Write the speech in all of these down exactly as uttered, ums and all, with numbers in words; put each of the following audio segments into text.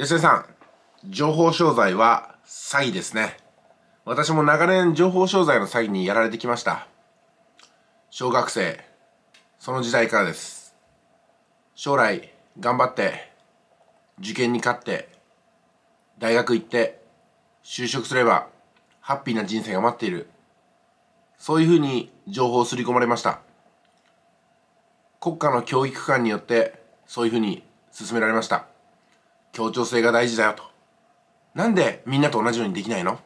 安江さん、情報商材は詐欺ですね。私も長年情報商材の詐欺にやられてきました。小学生、その時代からです。将来頑張って、受験に勝って、大学行って、就職すればハッピーな人生が待っている。そういうふうに情報を刷り込まれました。国家の教育機関によってそういうふうに進められました。協調性が大事だよと。なんでみんなと同じようにできないの？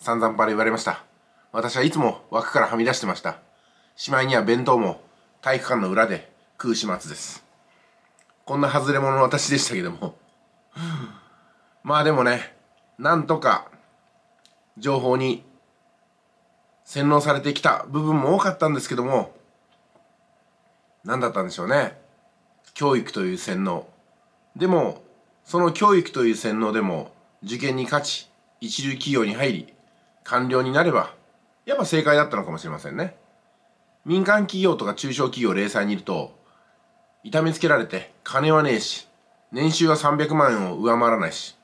散々パラ言われました。私はいつも枠からはみ出してました。しまいには弁当も体育館の裏で食う始末です。こんな外れ者の私でしたけども。まあでもね、なんとか情報に洗脳されてきた部分も多かったんですけども、何だったんでしょうね。教育という洗脳。でも、その教育という洗脳でも、受験に勝ち、一流企業に入り、官僚になれば、やっぱ正解だったのかもしれませんね。民間企業とか中小企業零細にいると、痛めつけられて、金はねえし、年収はさんびゃくまんえんを上回らないし、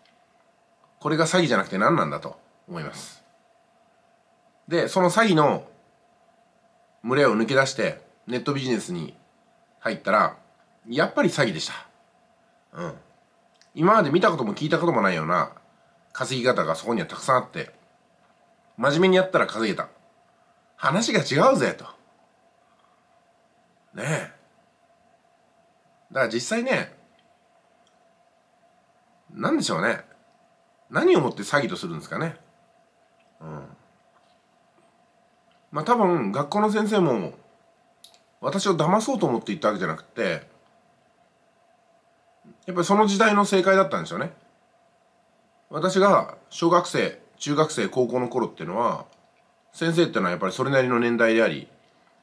これが詐欺じゃなくて何なんだと思います。で、その詐欺の群れを抜け出してネットビジネスに入ったら、やっぱり詐欺でした。うん。今まで見たことも聞いたこともないような稼ぎ方がそこにはたくさんあって、真面目にやったら稼げた。話が違うぜ、と。ねえ。だから実際ね、なんでしょうね。何をもって詐欺とするんですかね。うん。まあ多分学校の先生も私を騙そうと思って言ったわけじゃなくて、やっぱりその時代の正解だったんですよね。私が小学生、中学生、高校の頃っていうのは、先生っていうのはやっぱりそれなりの年代であり、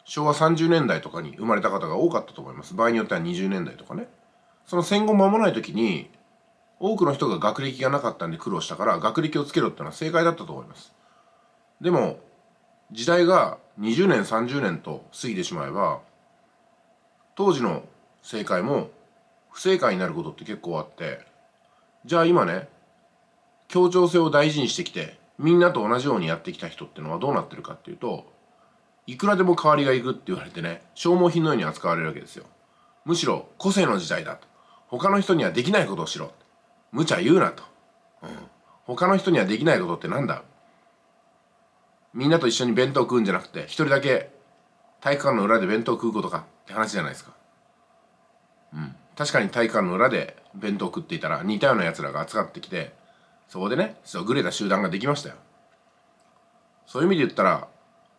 昭和さんじゅうねんだいとかに生まれた方が多かったと思います。場合によってはにじゅうねんだいとかね。その戦後間もない時に、多くの人が学歴がなかったんで苦労したから、学歴をつけろっていうのは正解だったと思います。でも、時代がにじゅうねんさんじゅうねんと過ぎてしまえば、当時の正解も不正解になることって結構あって、じゃあ今ね、協調性を大事にしてきてみんなと同じようにやってきた人ってのはどうなってるかっていうと、いくらでも代わりがいくって言われてね、消耗品のように扱われるわけですよ。むしろ個性の時代だと。他の人にはできないことをしろ。無茶言うなと、うん、他の人にはできないことってなんだ。みんなと一緒に弁当食うんじゃなくて、一人だけ体育館の裏で弁当食うことかって話じゃないですか。うん。確かに体育館の裏で弁当食っていたら似たような奴らが集まってきて、そこでね、グレた集団ができましたよ。そういう意味で言ったら、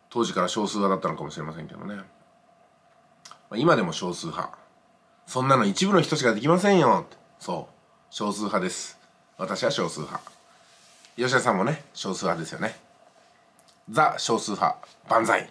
当時から少数派だったのかもしれませんけどね。まあ、今でも少数派。そんなの一部の人しかできませんよ。そう。少数派です。私は少数派。吉田さんもね、少数派ですよね。ザ少数派万歳。